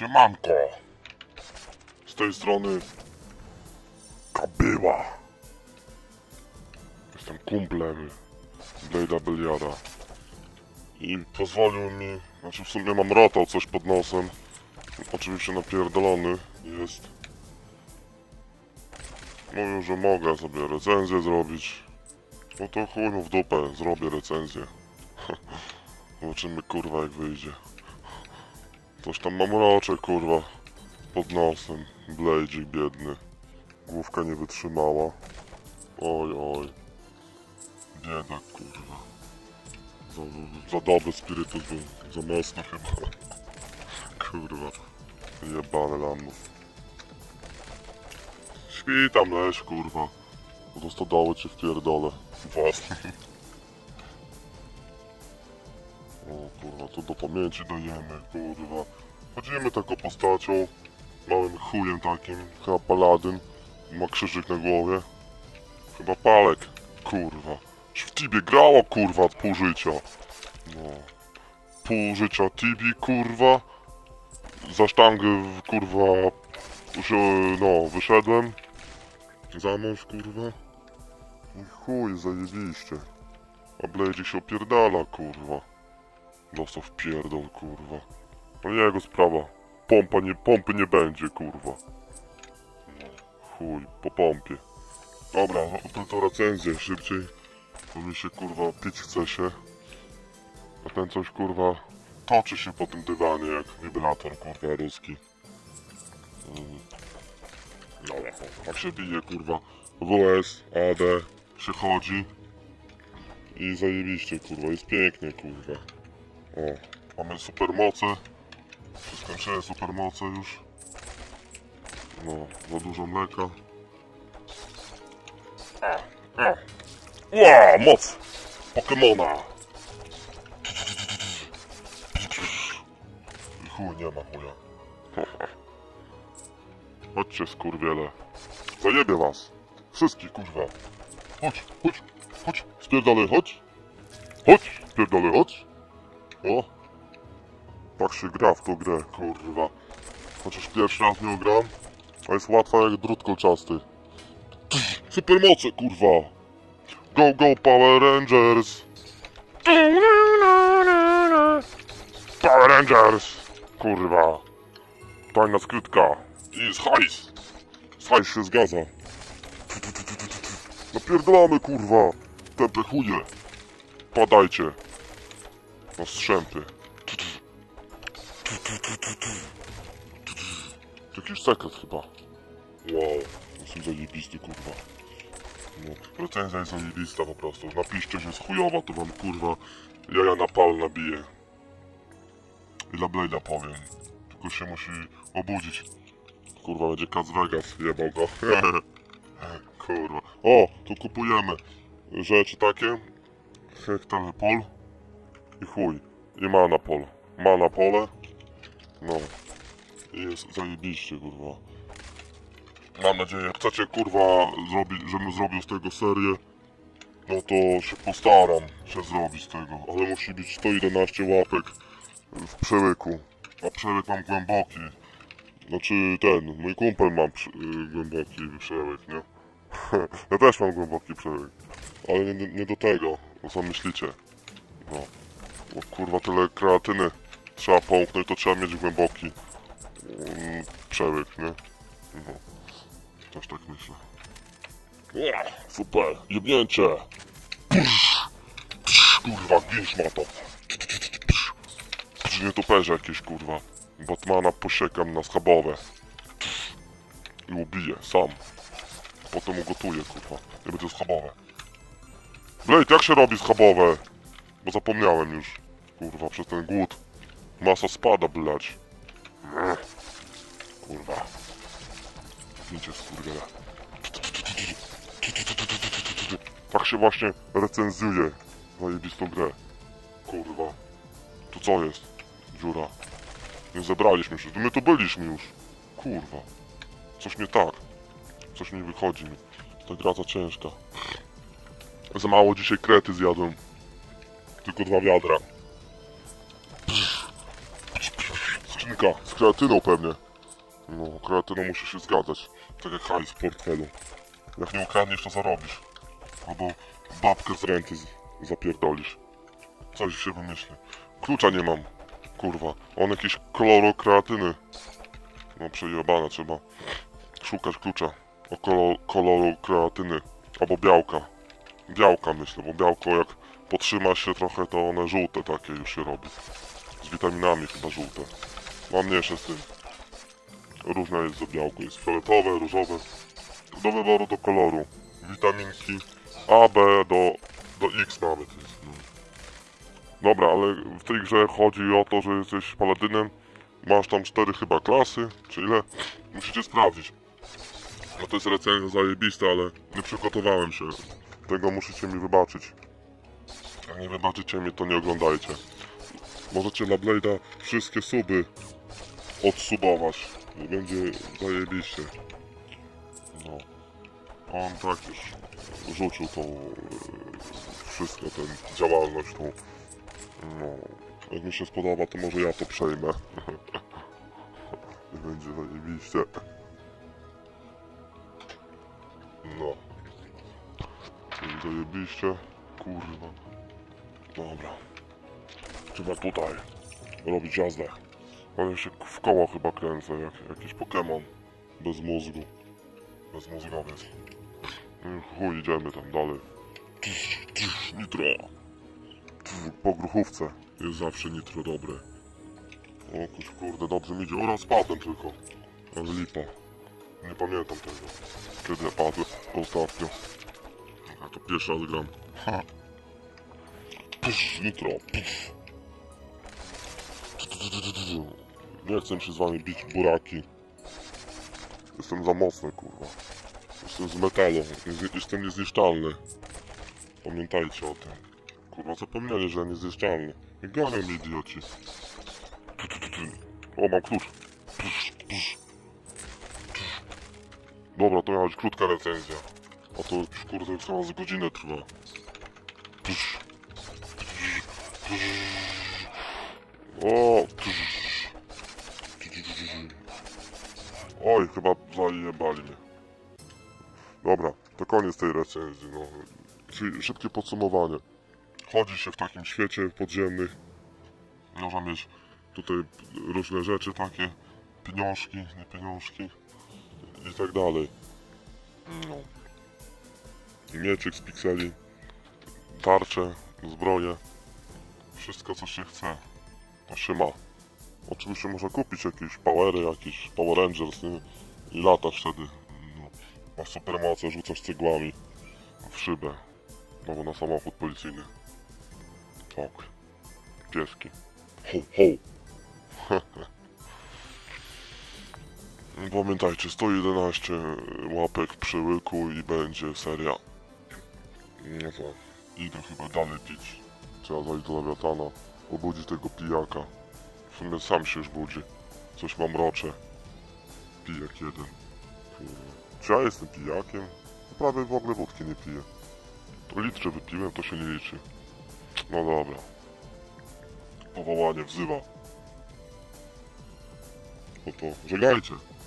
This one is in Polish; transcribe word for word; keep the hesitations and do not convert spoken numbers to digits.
Siemanko, z tej strony Kabyła. Jestem kumplem Blade'a Beliarda i pozwolił mi, znaczy w sumie mam rotał coś pod nosem, oczywiście napierdolony jest. Mówił, że mogę sobie recenzję zrobić, no to chuj mu w dupę, zrobię recenzję. Zobaczymy kurwa jak wyjdzie. Coś tam mam rocze, kurwa, pod nosem, Blade'ik biedny. Główka nie wytrzymała. Oj, oj. Biedak, kurwa. Za, za dobry spirytus był, za mocno chyba. Kurwa. Jebane lamów. Śpi tam, leś, kurwa. Po prostu dało ci wpierdolę. Własne. O kurwa, to do pamięci dajemy, kurwa. Chodzimy taką postacią, małym chujem takim, chyba paladyn. Ma krzyżyk na głowie. Chyba palek, kurwa. Już w Tibie grało, kurwa, pół życia. No. Pół życia Tibi, kurwa. Za sztangę, kurwa, no, wyszedłem. Za mąż, kurwa. I chuj, zajebiście. A Blade'ik się opierdala, kurwa. Dostał w pierdol, kurwa. No jego sprawa. Pompa nie, pompy nie będzie, kurwa. Chuj, po pompie. Dobra, no to recenzję szybciej. Bo mi się, kurwa, pić chce się. A ten coś, kurwa, toczy się po tym dywanie jak wibrator, kurwa, ruski. No, tak się bije, kurwa. W S, A D, się chodzi. I zajebiście, kurwa, jest pięknie, kurwa. O, mamy supermoce. Skończyłem supermoce już. No, za dużo mleka. Ła, moc! Pokemona! I chuj, nie ma chuja. Chodźcie, skurwiele. Zajebie was! Wszystkich, kurwa! Chodź, chodź, chodź! Spierdolę, chodź! Chodź, spierdolę, chodź! O! Tak się gra w tą grę, kurwa. Chociaż pierwszy raz nie gram, a jest łatwa jak drut kolczasty. Supermoce, kurwa! Go, go, Power Rangers! Power Rangers! Kurwa! Tajna skrytka! I z hajs! Z hajs się zgadza! Napierdolamy, kurwa! Tępe chuje! Padajcie! Na strzępy. To jakiś sekret chyba. Wow, jestem zajebisty, kurwa. No, recenzja jest zajebista po prostu. Napiszcie, że jest chujowa, to wam, kurwa, jaja na pal nabiję. I dla Blade'a powiem. Tylko się musi obudzić. Kurwa, będzie Cas Vegas, jebał go. Kurwa. O, tu kupujemy rzeczy takie. Hektar pol. I chuj, i ma na pole, ma na pole, no, i jest zajebiście, kurwa. Mam nadzieję, chcecie, kurwa, zrobić, żebym zrobił z tego serię, no to się postaram się zrobić z tego, ale musi być sto jedenaście łapek w przełyku, a przełyk mam głęboki, znaczy ten, mój kumpel ma przy, yy, głęboki przełyk, nie? Ja też mam głęboki przełyk, ale nie, nie do tego, co myślicie, no. O kurwa, tyle kreatyny trzeba połknąć, to trzeba mieć głęboki um, przełyk, nie? No, też tak myślę. Yeah, super, jebnięcie! Psz, psz, kurwa, ginsz ma to! Psz, nietoperze jakieś, kurwa. Batmana posiekam na schabowe. Psz, i ubiję, sam. Potem ugotuję, kurwa. Nie będzie schabowe. Blade, jak się robi schabowe? Bo zapomniałem już, kurwa, przez ten głód. Masa spada, blać. Kurwa. Wiecie, skurwiele. Tak się właśnie recenzuje zajebistą grę. Kurwa. Tu co jest? Dziura. Nie zebraliśmy się. My tu byliśmy już. Kurwa. Coś nie tak. Coś nie wychodzi mi. Ta gra za ciężka. Za mało dzisiaj krety zjadłem. Tylko dwa wiadra. skrzynka z kreatyną pewnie. No, kreatyną musi się zgadzać. Tak jak hajs w portfelu. Jak nie ukradniesz, to zarobisz. Albo babkę z renty zapierdolisz. Coś się wymyśli. Klucza nie mam. Kurwa. On jakiś koloru kreatyny. No przejebane, trzeba szukać klucza o kolor, koloru kreatyny. Albo białka. Białka myślę, bo białko jak potrzyma się trochę, to one żółte takie już się robi. Z witaminami chyba żółte. Mam mniejsze z tym. Różne jest za białko. Jest fioletowe, różowe. Do wyboru, do koloru. Witaminki A, B, do, do X nawet jest. Dobra, ale w tej grze chodzi o to, że jesteś paladynem. Masz tam cztery chyba klasy, czy ile? Musicie sprawdzić. No to jest recenzja zajebista, ale nie przygotowałem się. Tego musicie mi wybaczyć. Jak nie wybaczycie mi, to nie oglądajcie. Możecie dla Blade'a wszystkie suby odsubować. Będzie zajebiście. No. On tak już rzucił tą... wszystko, tę działalność, tą... No... Jak mi się spodoba, to może ja to przejmę. I będzie zajebiście. No. Zajebiście. Kurwa. Dobra. Trzeba tutaj robić jazdę. Ale ja się w koło chyba kręcę, jak jakiś Pokémon. Bez mózgu. Bez mózgowiec. Chuj, idziemy tam dalej. Tysz, tysz, nitro. Tysz, po gruchówce. Jest zawsze nitro dobre. O kurde, dobrze mi idzie. Oraz padłem tylko. Ale lipa. Nie pamiętam tego. Kiedy ja padłem ostatnio. A to pierwszy raz gram. Ha. Pysz, nitro, pysz. Nie chcę się z wami bić w buraki. Jestem za mocny, kurwa. Jestem z metalu. Jestem niezniszczalny. Pamiętajcie o tym. Kurwa, zapomnieli, że niezniszczalny. I gonią mi idioci. O, mam klucz. Dobra, to miała być krótka recenzja. A to już, kurde, cała z godzinę trwa. O! Oj, chyba zajebali mnie. Dobra, to koniec tej recenzji, no. Czyli szybkie podsumowanie. Chodzi się w takim świecie podziemnych. Można mieć tutaj różne rzeczy takie. Pieniążki, nie pieniążki. I tak dalej. No. Mieczyk z pikseli. Tarcze, zbroje. Wszystko, co się chce. To się ma. Oczywiście można kupić jakieś powery, jakieś Power Rangers, nie? I latasz wtedy. No. Masz supermocę, rzucasz cegłami w szybę. Albo na samochód policyjny. Fok. Pieski. Ho, ho. Pamiętajcie, sto jedenaście łapek przy łyku i będzie seria. No tak. Idę chyba dalej pić. Trzeba zajść do Lewiatana. Obudzi tego pijaka. W sumie sam się już budzi. Coś mam rocze. Pijak jeden. Czy ja jestem pijakiem? Prawie w ogóle wódki nie piję. To litrze wypiłem, to się nie liczy. No dobra. Powołanie wzywa. No to żegnajcie.